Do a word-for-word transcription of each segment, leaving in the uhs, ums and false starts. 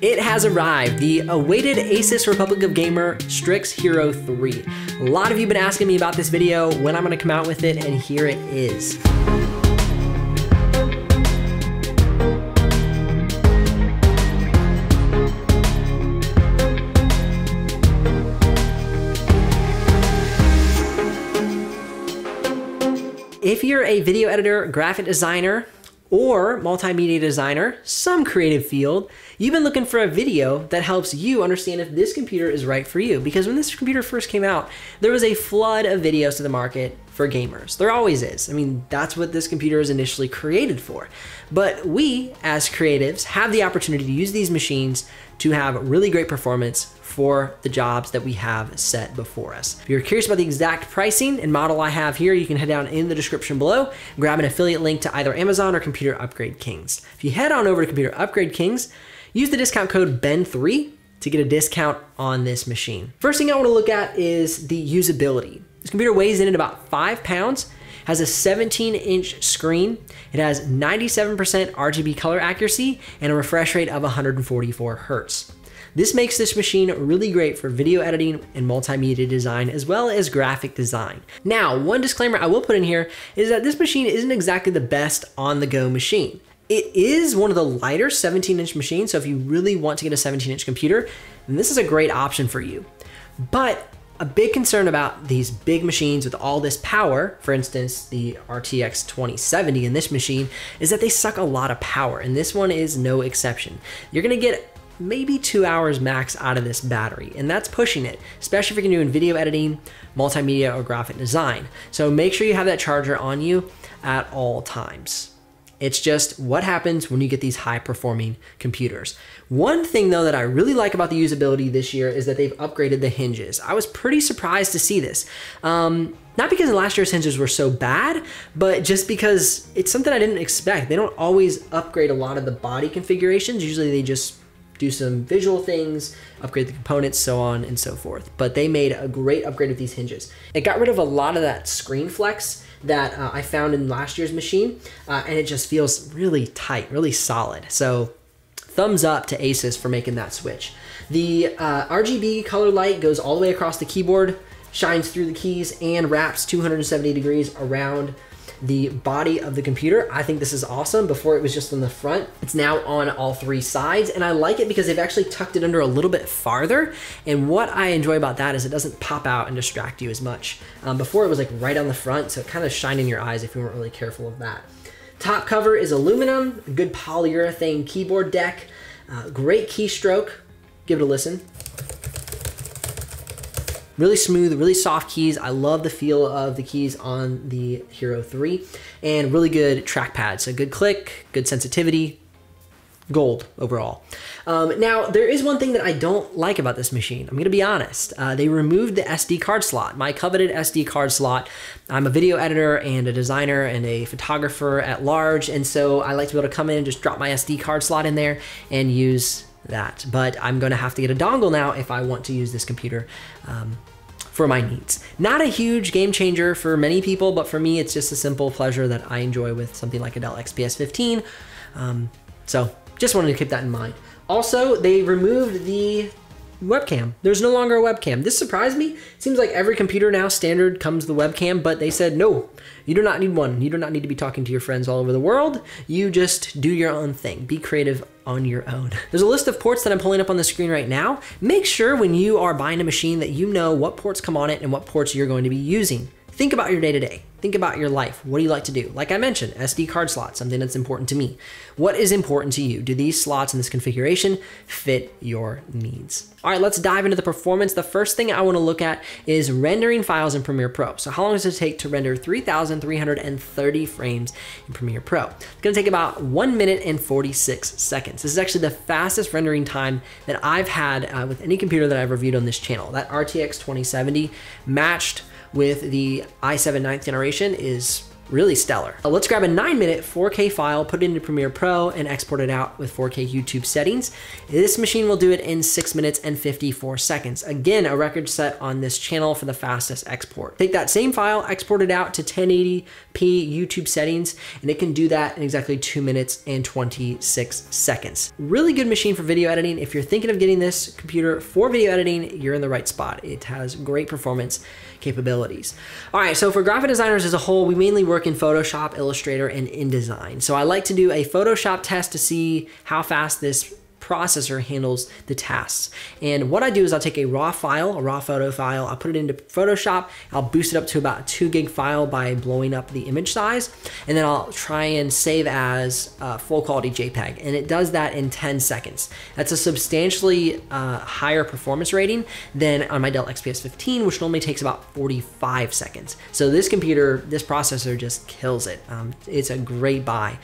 It has arrived, the awaited Asus Republic of Gamer Strix Hero three. A lot of you have been asking me about this video, when I'm gonna come out with it, and here it is. If you're a video editor, graphic designer, or multimedia designer, some creative field, you've been looking for a video that helps you understand if this computer is right for you. Because when this computer first came out, there was a flood of videos to the market for gamers. There always is. I mean, that's what this computer is initially created for. But we, as creatives, have the opportunity to use these machines to have really great performance for the jobs that we have set before us. If you're curious about the exact pricing and model I have here, you can head down in the description below, grab an affiliate link to either Amazon or Computer Upgrade Kings. If you head on over to Computer Upgrade Kings, use the discount code B E N three to get a discount on this machine. First thing I want to look at is the usability. This computer weighs in at about five pounds, has a seventeen inch screen, it has ninety-seven percent R G B color accuracy, and a refresh rate of one hundred forty-four hertz. This makes this machine really great for video editing and multimedia design, as well as graphic design. Now, one disclaimer I will put in here is that this machine isn't exactly the best on-the-go machine. It is one of the lighter seventeen inch machines, so if you really want to get a seventeen inch computer, then this is a great option for you. But a big concern about these big machines with all this power, for instance, the R T X twenty seventy in this machine, is that they suck a lot of power, and this one is no exception. You're gonna get maybe two hours max out of this battery, and that's pushing it, especially if you're doing video editing, multimedia, or graphic design. So make sure you have that charger on you at all times. It's just what happens when you get these high performing computers. One thing though that I really like about the usability this year is that they've upgraded the hinges. I was pretty surprised to see this. Um, Not because last year's hinges were so bad, but just because it's something I didn't expect. They don't always upgrade a lot of the body configurations. Usually they just do some visual things, upgrade the components, so on and so forth. But they made a great upgrade with these hinges. It got rid of a lot of that screen flex that uh, I found in last year's machine, uh, and it just feels really tight, really solid. So thumbs up to Asus for making that switch. The uh, R G B color light goes all the way across the keyboard, shines through the keys, and wraps two hundred seventy degrees around the body of the computer. I think this is awesome. Before it was just on the front, it's now on all three sides, and I like it because they've actually tucked it under a little bit farther, and what I enjoy about that is it doesn't pop out and distract you as much. Um, before it was like right on the front, so it kind of shined in your eyes if you weren't really careful of that. Top cover is aluminum, a good polyurethane keyboard deck, uh, great keystroke. Give it a listen. Really smooth, really soft keys. I love the feel of the keys on the Hero three, and really good trackpad. So good click, good sensitivity, gold overall. Um, now, there is one thing that I don't like about this machine. I'm gonna be honest. Uh, they removed the S D card slot, my coveted S D card slot. I'm a video editor and a designer and a photographer at large, and so I like to be able to come in and just drop my S D card slot in there and use that, but I'm gonna have to get a dongle now if I want to use this computer um, for my needs. Not a huge game changer for many people, but for me, it's just a simple pleasure that I enjoy with something like a Dell X P S fifteen. Um, so just wanted to keep that in mind. Also, they removed the webcam. There's no longer a webcam. This surprised me. It seems like every computer now standard comes with a webcam, but they said, no, you do not need one. You do not need to be talking to your friends all over the world. You just do your own thing. Be creative on your own. There's a list of ports that I'm pulling up on the screen right now. Make sure when you are buying a machine that you know what ports come on it and what ports you're going to be using. Think about your day-to-day. Think about your life. What do you like to do? Like I mentioned, S D card slot, something that's important to me. What is important to you? Do these slots in this configuration fit your needs? All right, let's dive into the performance. The first thing I wanna look at is rendering files in Premiere Pro. So how long does it take to render three thousand three hundred thirty frames in Premiere Pro? It's gonna take about one minute and forty-six seconds. This is actually the fastest rendering time that I've had uh, with any computer that I've reviewed on this channel. That R T X twenty seventy matched with the i seven ninth generation is really stellar. So let's grab a nine minute four K file, put it into Premiere Pro and export it out with four K YouTube settings. This machine will do it in six minutes and fifty-four seconds. Again, a record set on this channel for the fastest export. Take that same file, export it out to ten eighty p YouTube settings, and it can do that in exactly two minutes and twenty-six seconds. Really good machine for video editing. If you're thinking of getting this computer for video editing, you're in the right spot. It has great performance capabilities. All right, so for graphic designers as a whole, we mainly work in Photoshop, Illustrator, and InDesign. So I like to do a Photoshop test to see how fast this processor handles the tasks. And what I do is I'll take a raw file, a raw photo file, I'll put it into Photoshop, I'll boost it up to about a two gig file by blowing up the image size, and then I'll try and save as uh, full quality JPEG. And it does that in ten seconds. That's a substantially uh, higher performance rating than on my Dell X P S fifteen, which normally takes about forty-five seconds. So this computer, this processor just kills it. Um, it's a great buy.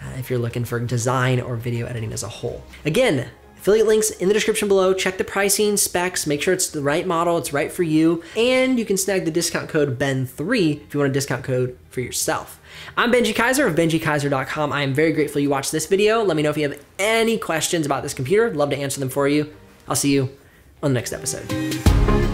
Uh, if you're looking for design or video editing as a whole. Again, affiliate links in the description below. Check the pricing, specs, make sure it's the right model, it's right for you, and you can snag the discount code Ben three if you want a discount code for yourself. I'm Benji Kaiser of Benji Kaiser dot com. I am very grateful you watched this video. Let me know if you have any questions about this computer. I'd love to answer them for you. I'll see you on the next episode.